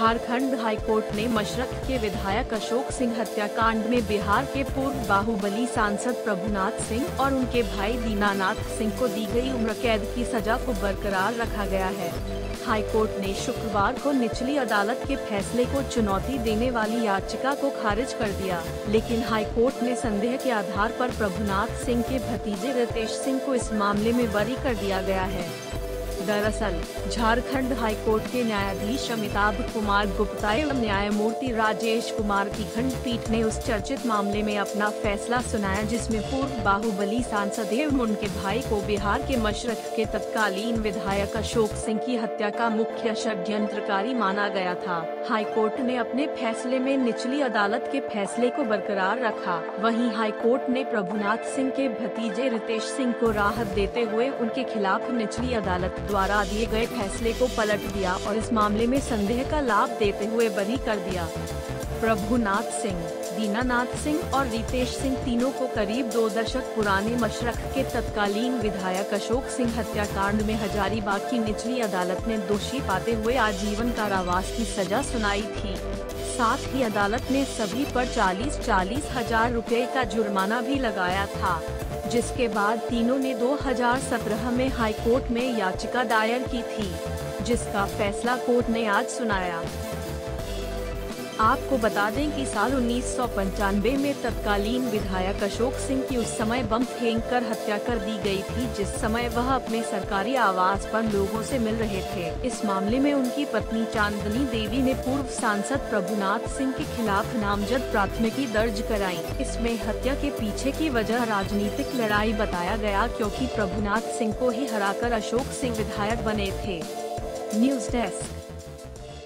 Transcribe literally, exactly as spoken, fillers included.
Jharkhand high court ने मशरख के विधायक अशोक सिंह हत्याकांड में बिहार के पूर्व बाहुबली सांसद प्रभुनाथ सिंह और उनके भाई दीनानाथ सिंह को दी गई उम्र कैद की सजा को बरकरार रखा गया है। हाईकोर्ट ने शुक्रवार को निचली अदालत के फैसले को चुनौती देने वाली याचिका को खारिज कर दिया, लेकिन हाईकोर्ट ने संदेह के आधार पर प्रभुनाथ सिंह के भतीजे रितेश सिंह को इस मामले में बरी कर दिया गया है। दरअसल झारखंड हाईकोर्ट के न्यायाधीश अमिताभ कुमार गुप्ता एवं न्यायमूर्ति राजेश कुमार की खंडपीठ ने उस चर्चित मामले में अपना फैसला सुनाया जिसमें पूर्व बाहुबली सांसद एवं उनके भाई को बिहार के मशरख के तत्कालीन विधायक अशोक सिंह की हत्या का मुख्य षड्यंत्रकारी माना गया था। हाईकोर्ट ने अपने फैसले में निचली अदालत के फैसले को बरकरार रखा। वहीं हाईकोर्ट ने प्रभुनाथ सिंह के भतीजे रितेश सिंह को राहत देते हुए उनके खिलाफ निचली अदालत द्वारा दिए गए फैसले को पलट दिया और इस मामले में संदेह का लाभ देते हुए बरी कर दिया। प्रभुनाथ सिंह, दीनानाथ सिंह और रितेश सिंह तीनों को करीब दो दशक पुराने मशरख के तत्कालीन विधायक अशोक सिंह हत्याकांड में हजारीबाग की निचली अदालत ने दोषी पाते हुए आजीवन कारावास की सजा सुनाई थी। साथ ही अदालत ने सभी पर चालीस चालीस हजार रुपये का जुर्माना भी लगाया था, जिसके बाद तीनों ने दो हज़ार सत्रह में हाईकोर्ट में याचिका दायर की थी, जिसका फैसला कोर्ट ने आज सुनाया। आपको बता दें कि साल उन्नीस सौ पंचानवे में तत्कालीन विधायक अशोक सिंह की उस समय बम फेंककर हत्या कर दी गई थी, जिस समय वह अपने सरकारी आवास पर लोगों से मिल रहे थे। इस मामले में उनकी पत्नी चांदनी देवी ने पूर्व सांसद प्रभुनाथ सिंह के खिलाफ नामजद प्राथमिकी दर्ज कराई। इसमें हत्या के पीछे की वजह राजनीतिक लड़ाई बताया गया, क्योंकि प्रभुनाथ सिंह को ही हराकर अशोक सिंह विधायक बने थे। News desk.